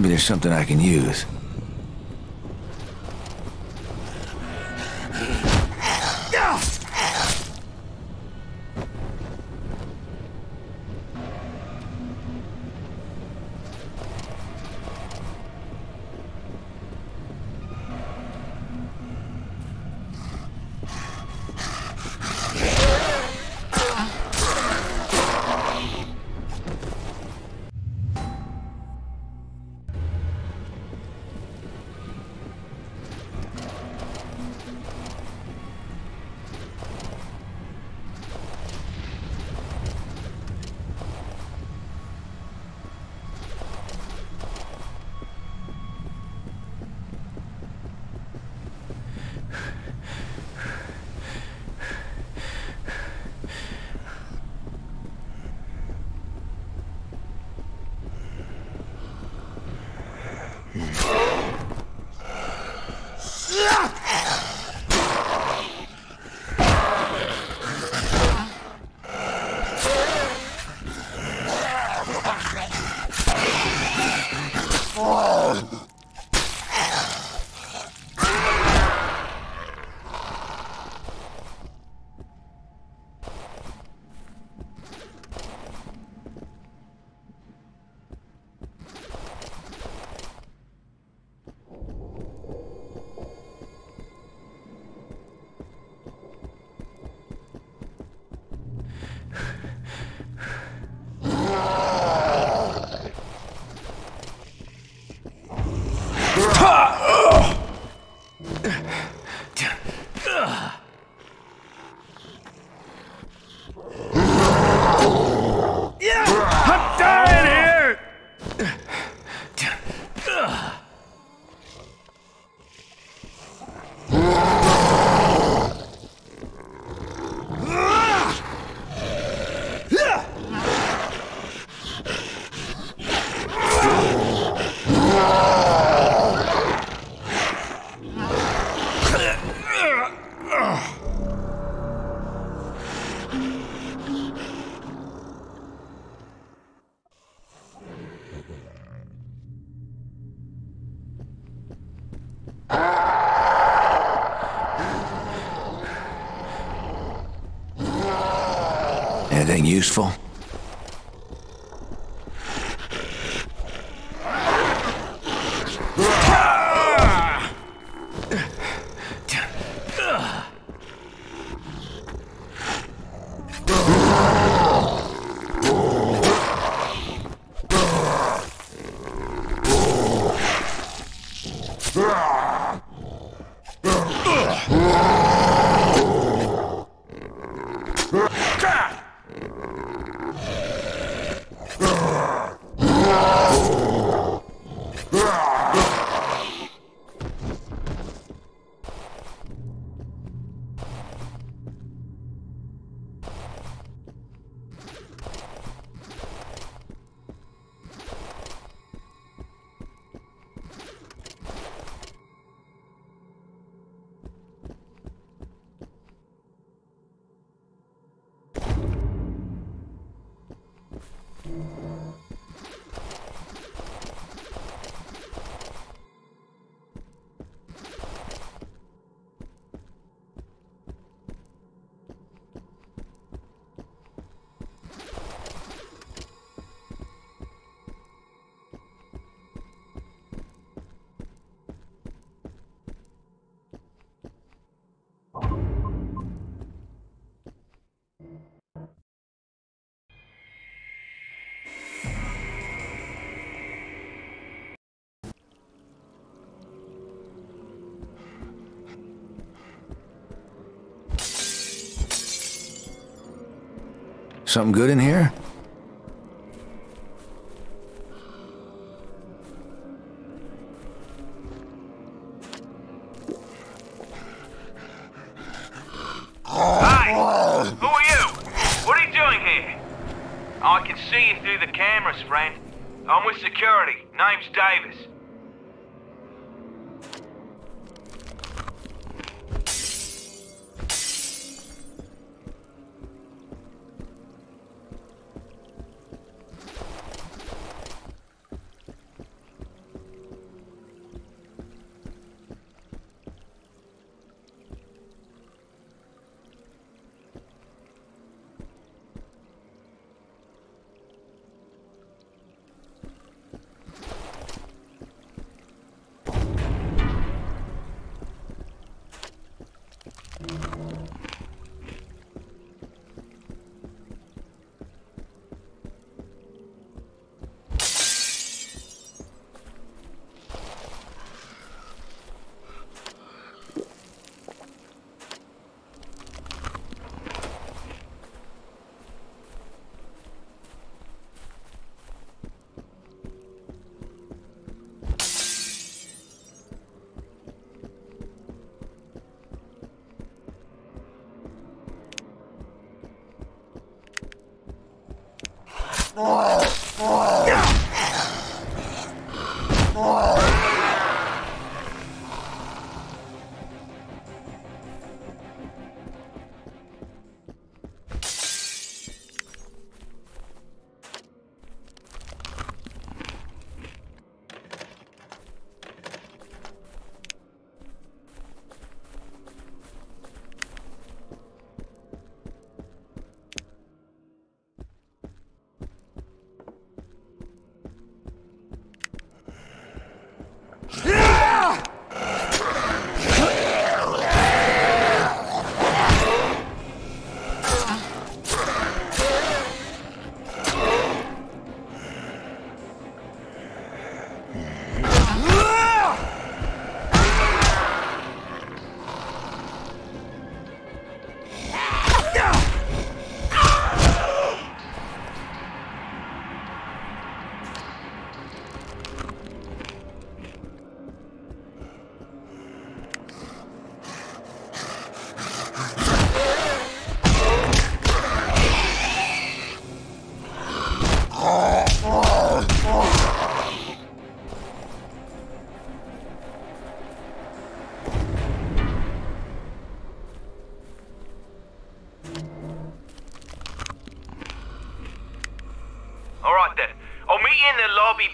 Maybe there's something I can use. Anything useful? Something good in here? Hi! Who are you? What are you doing here? I can see you through the cameras, friend. I'm with security. Name's Davis.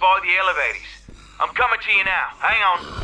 By the elevators. I'm coming to you now. Hang on.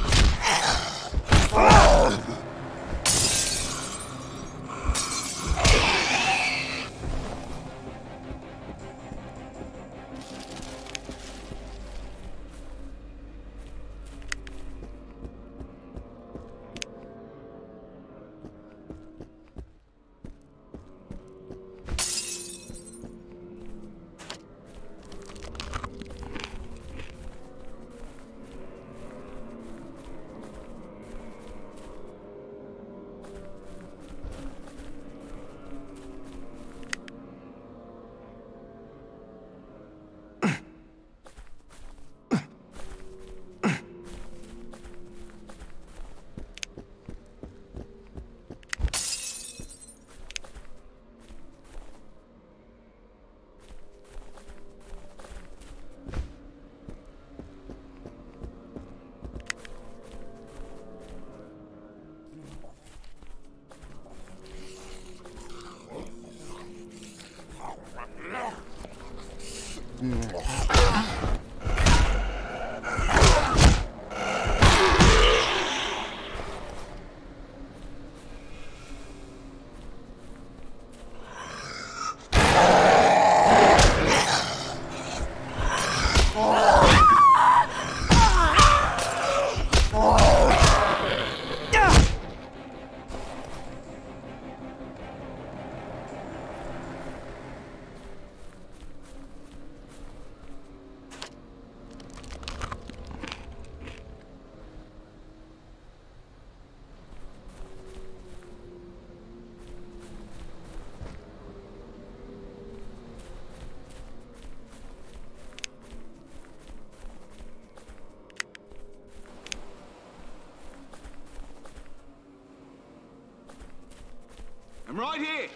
I'm right here!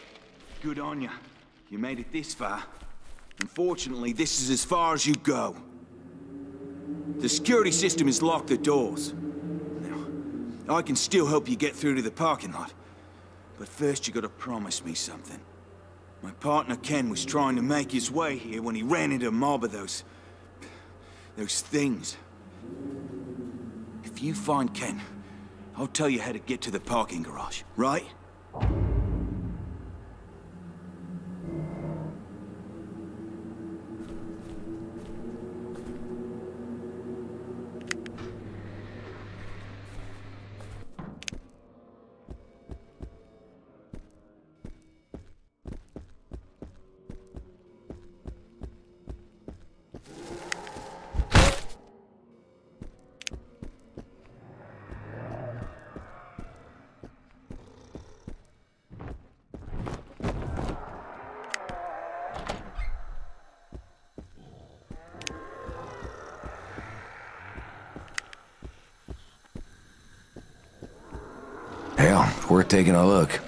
Good on you. You made it this far. Unfortunately, this is as far as you go. The security system has locked the doors. Now, I can still help you get through to the parking lot. But first, you gotta promise me something. My partner Ken was trying to make his way here when he ran into a mob of those things. If you find Ken, I'll tell you how to get to the parking garage, right? Worth taking a look.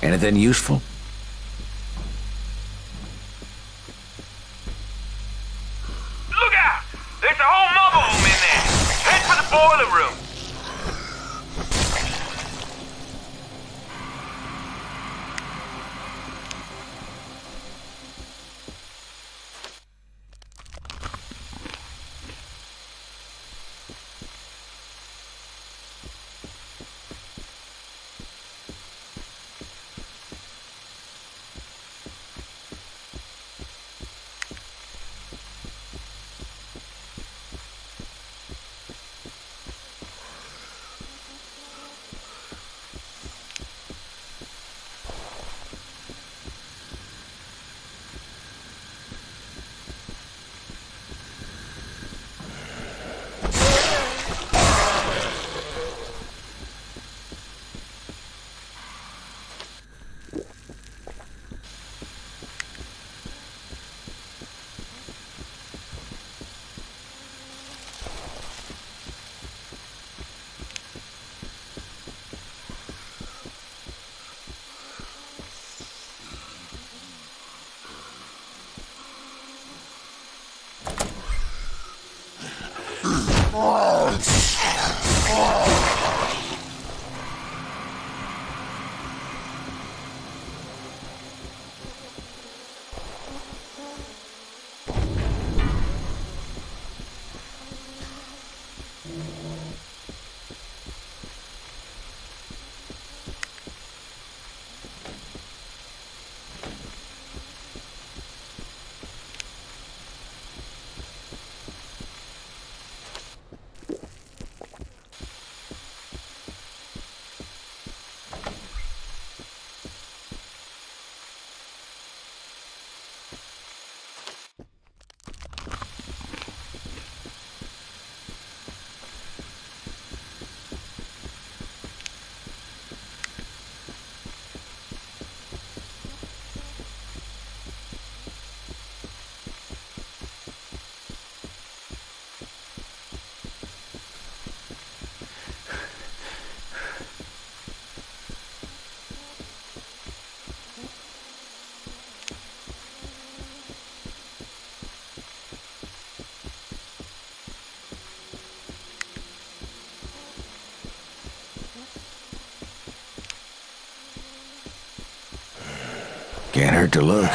Anything useful? Look out! There's a whole mob of them in there! Head for the boiler room! Can't hurt to look.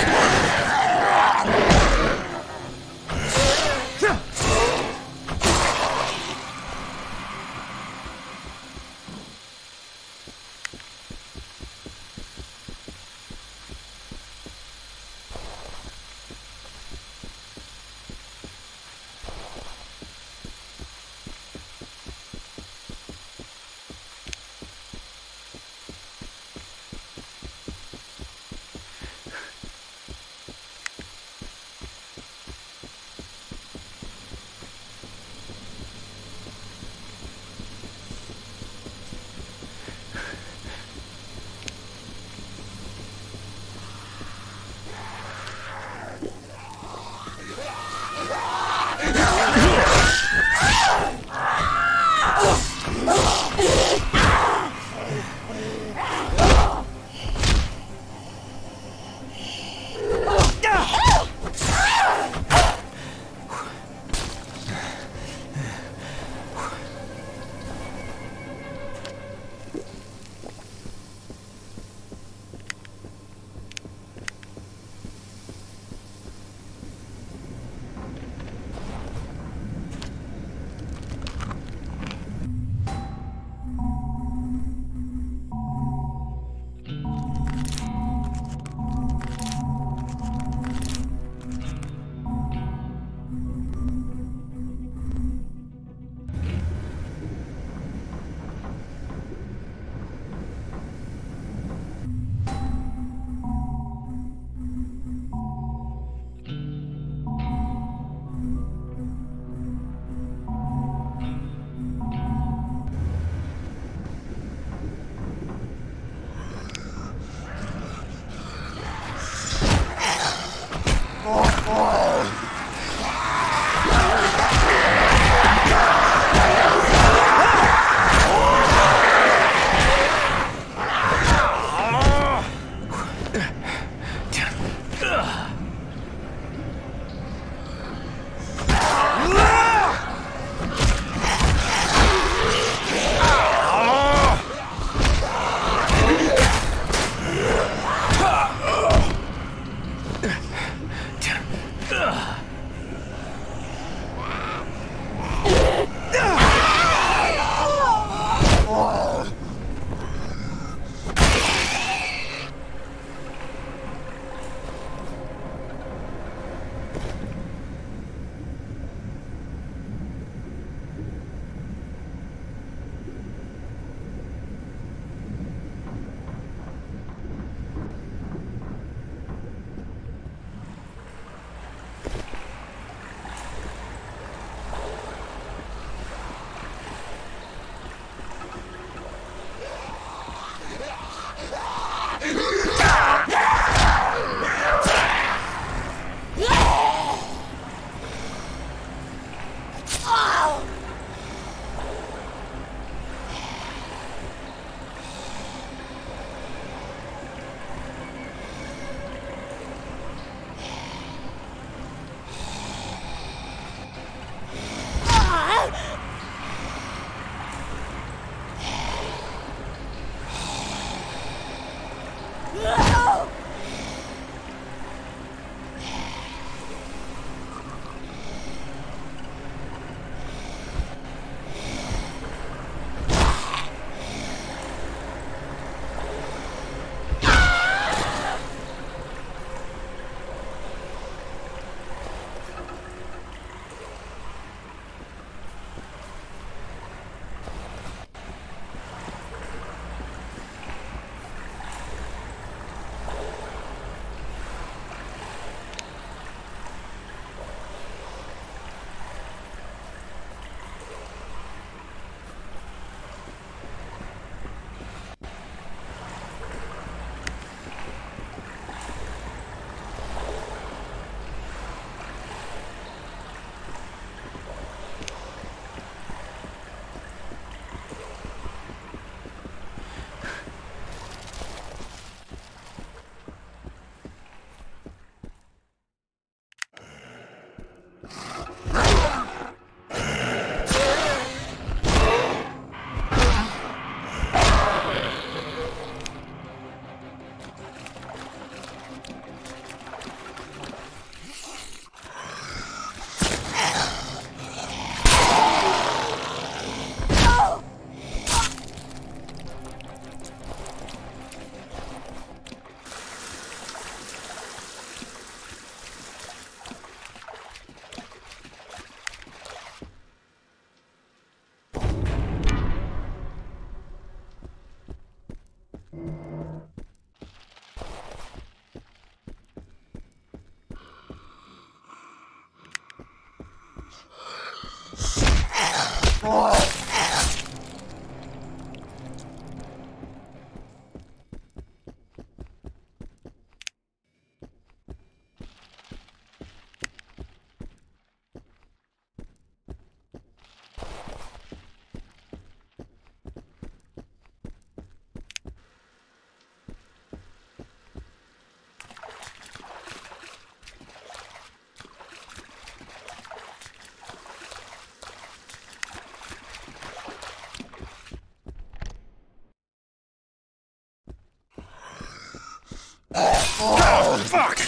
Fuck!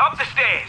Up the stairs!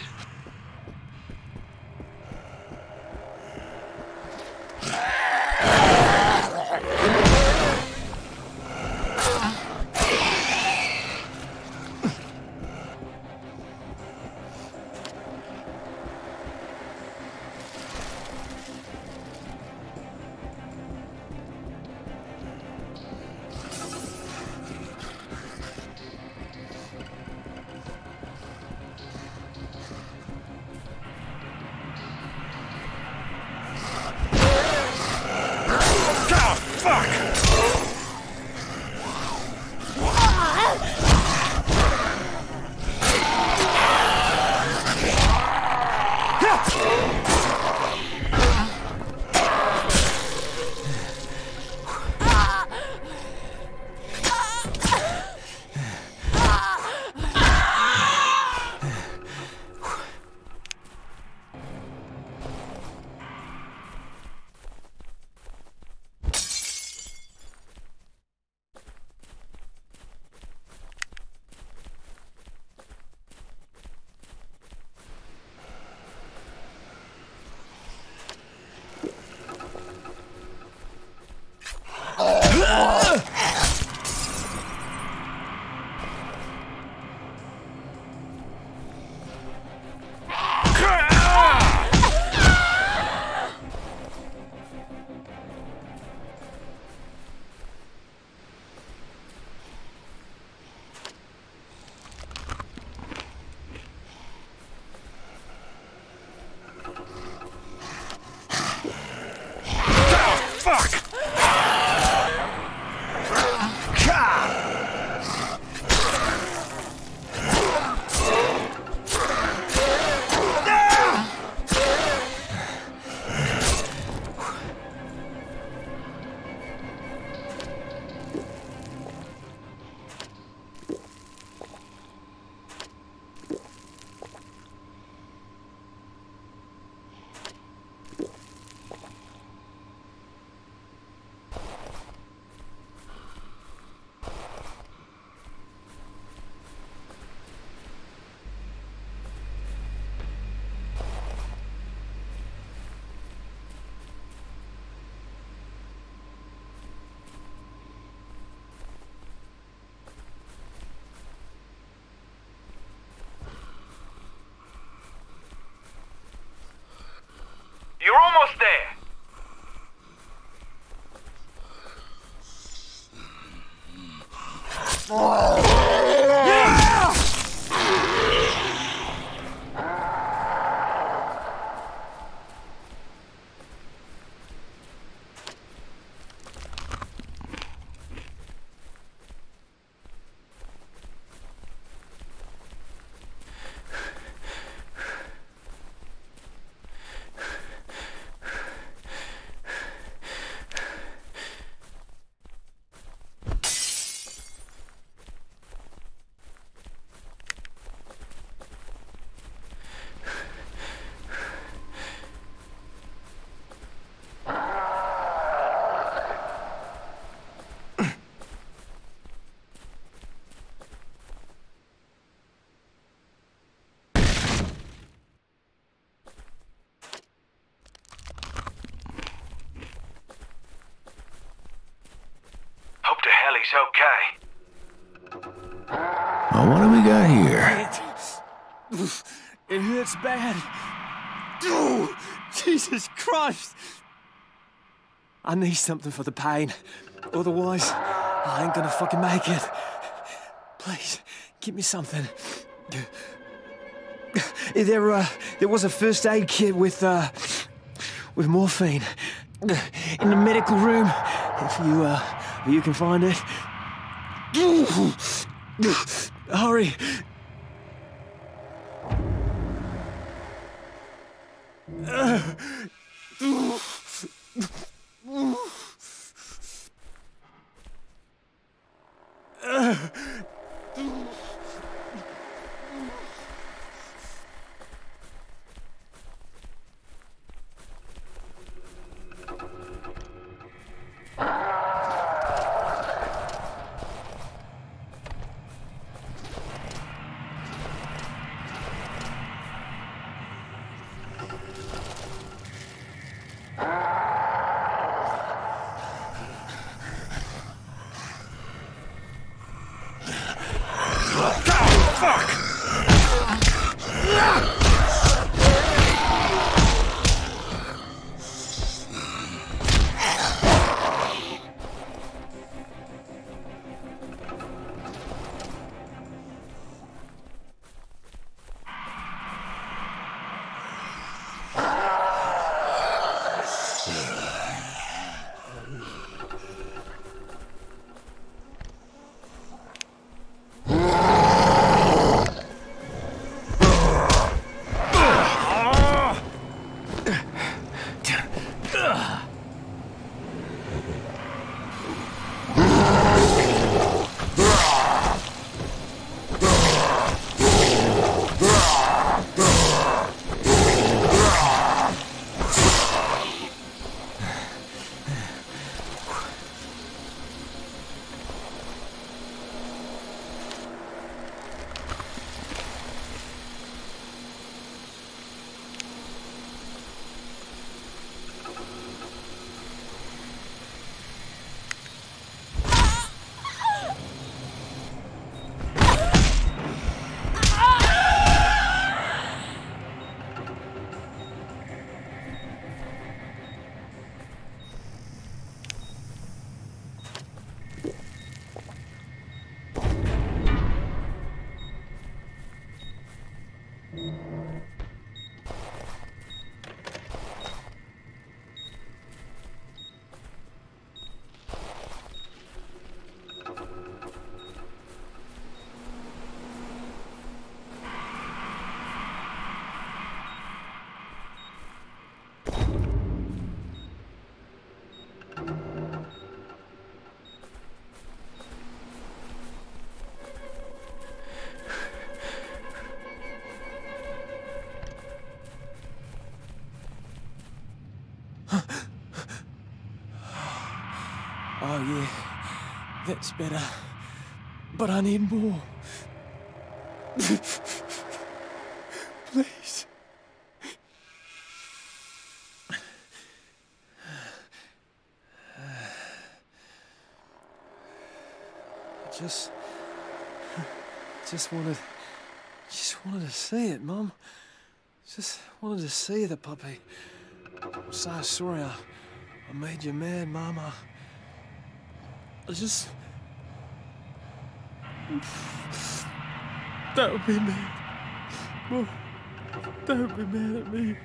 You're almost there! Yeah! It's okay. Well, what do we got here? It hurts bad. Oh, Jesus Christ! I need something for the pain. Otherwise, I ain't gonna fucking make it. Please, give me something. There was a first aid kit with morphine in the medical room. If you can find it. Hurry. Oh yeah, that's better. But I need more. Please. Just wanted to see it, Mum. Just wanted to see the puppy. I'm so sorry I made you mad, Mama. Don't be mad. Mum, don't be mad at me.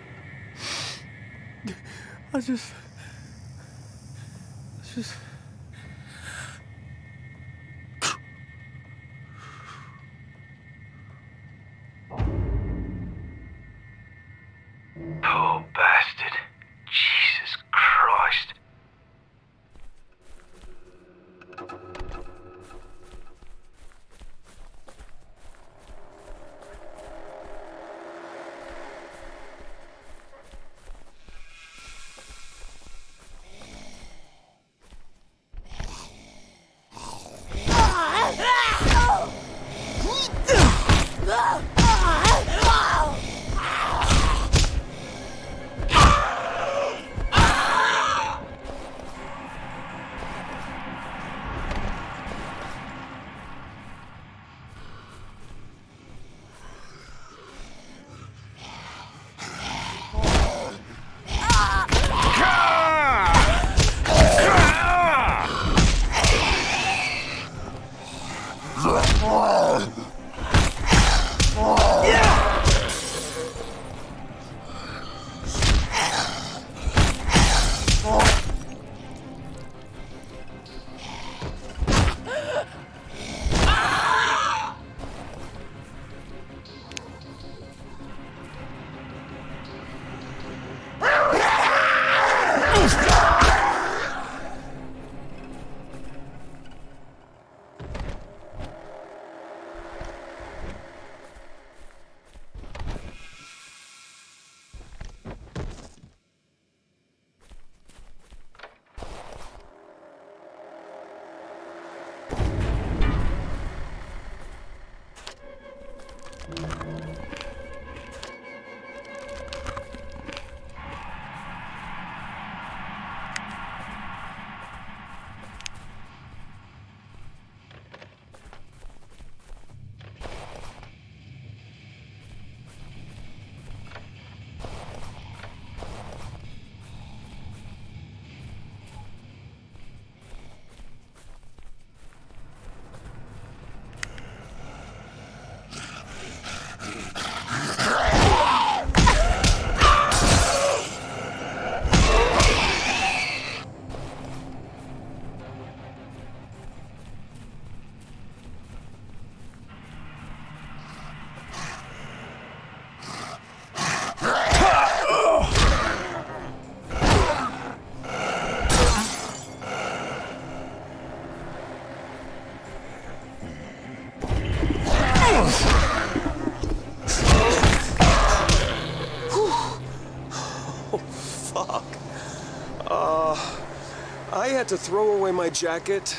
had to throw away my jacket.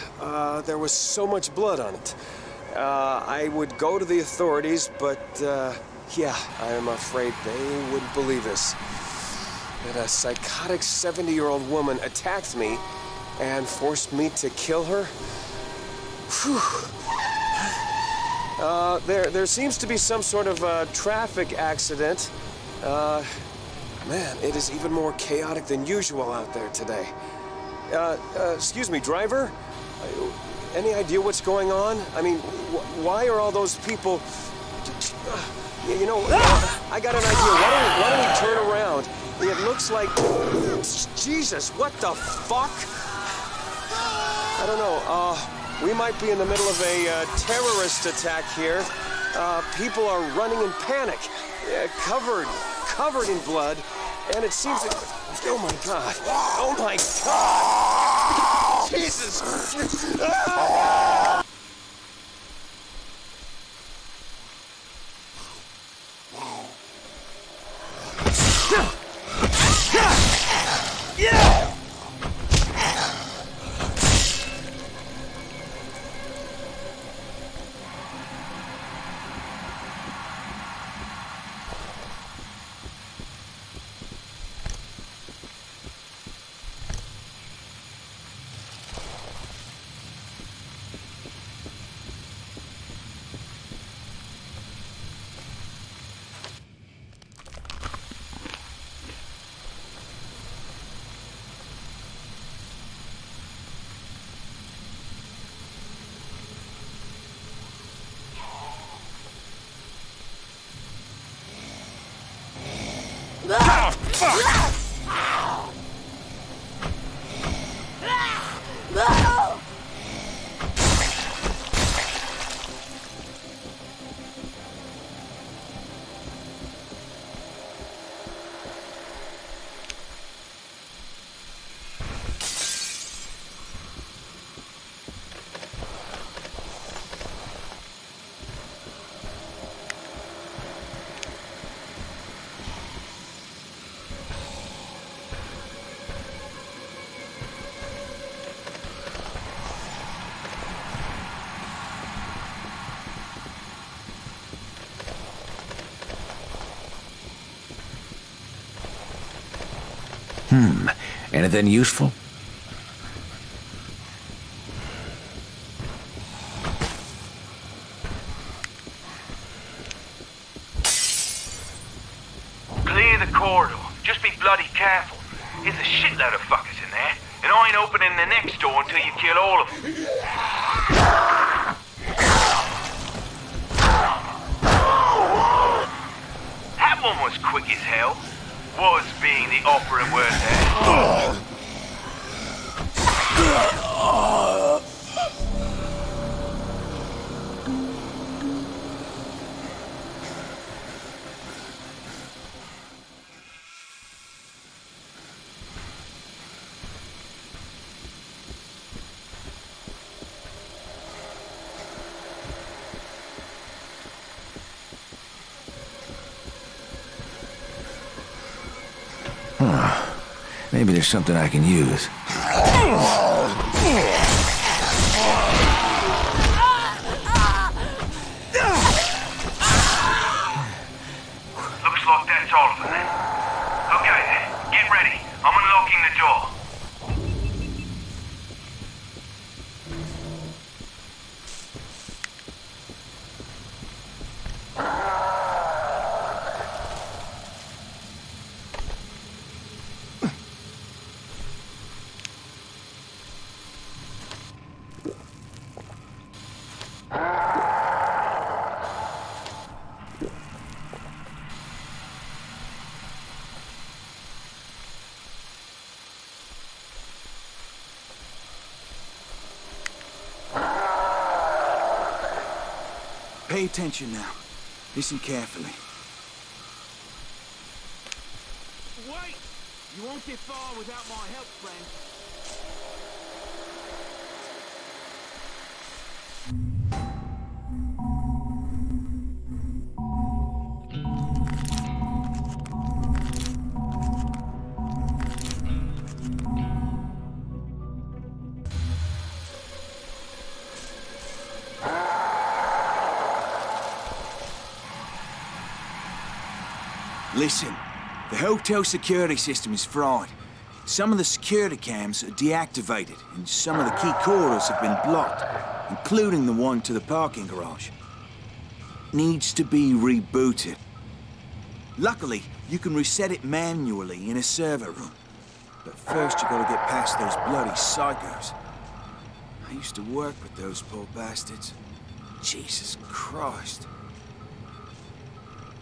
There was so much blood on it. I would go to the authorities, but yeah, I am afraid they wouldn't believe this. That a psychotic 70-year-old woman attacked me and forced me to kill her. Whew. There seems to be some sort of traffic accident. Man, it is even more chaotic than usual out there today. Excuse me, driver? Any idea what's going on? I mean, why are all those people... You know, I got an idea. Why don't we turn around? It looks like... Jesus, what the fuck? I don't know. We might be in the middle of a terrorist attack here. People are running in panic, covered in blood, and it seems that... Oh, my God. Oh, my God! Jesus! Anything useful? Clear the corridor. Just be bloody careful. There's a shitload of fuckers in there, and I ain't opening the next door until you kill all of them. That one was quick as hell. Was being the operative word there. Maybe there's something I can use. Looks like that's all of them then. Okay then, get ready. I'm unlocking the door. Pay attention now. Listen carefully. Wait! You won't get far without my help, friend. Listen, the hotel security system is fried. Some of the security cams are deactivated and some of the key corridors have been blocked, including the one to the parking garage. Needs to be rebooted. Luckily, you can reset it manually in a server room. But first you gotta get past those bloody psychos. I used to work with those poor bastards. Jesus Christ.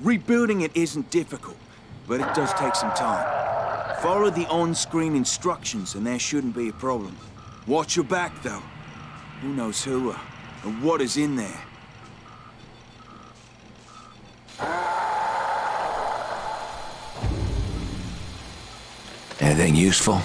Rebooting it isn't difficult, but it does take some time. Follow the on-screen instructions and there shouldn't be a problem. Watch your back, though. Who knows who and what is in there. Anything useful?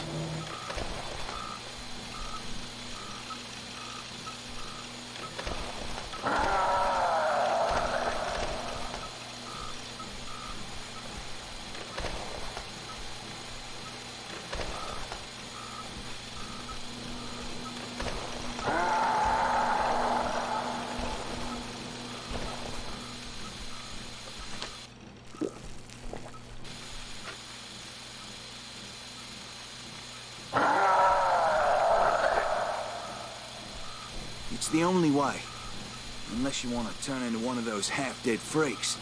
It's the only way, unless you want to turn into one of those half-dead freaks.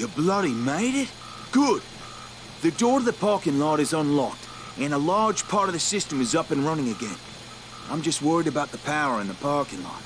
You bloody made it? Good. The door to the parking lot is unlocked, and a large part of the system is up and running again. I'm just worried about the power in the parking lot.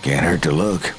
Can't hurt to look.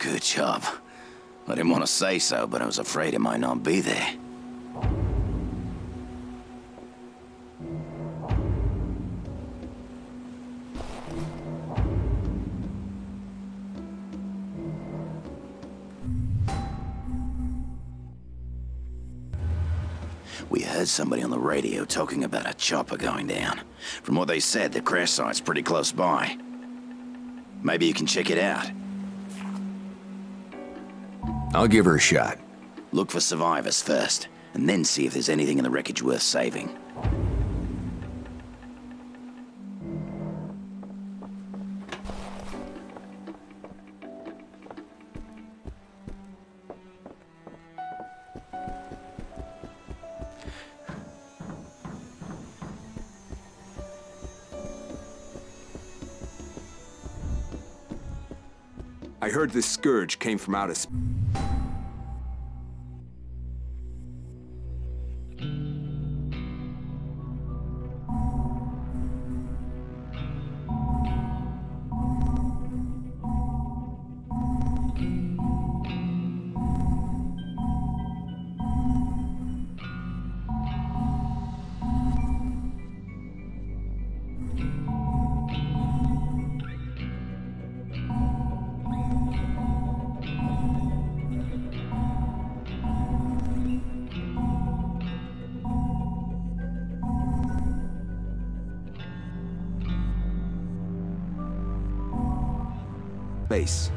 Good job. I didn't want to say so, but I was afraid it might not be there. We heard somebody on the radio talking about a chopper going down. From what they said, the crash site's pretty close by. Maybe you can check it out. I'll give her a shot. Look for survivors first, and then see if there's anything in the wreckage worth saving. I heard this scourge came from outer space. Base.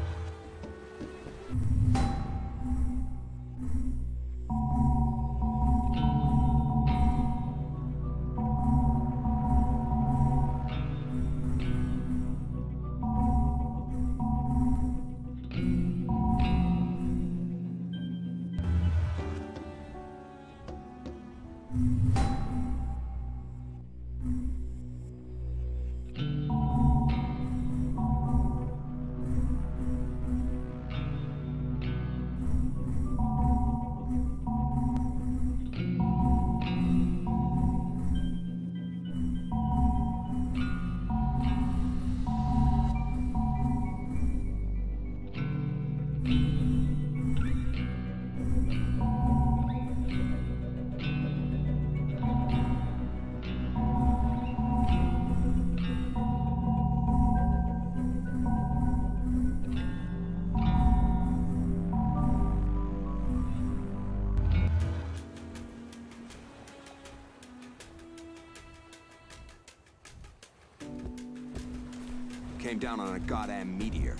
Came down on a goddamn meteor.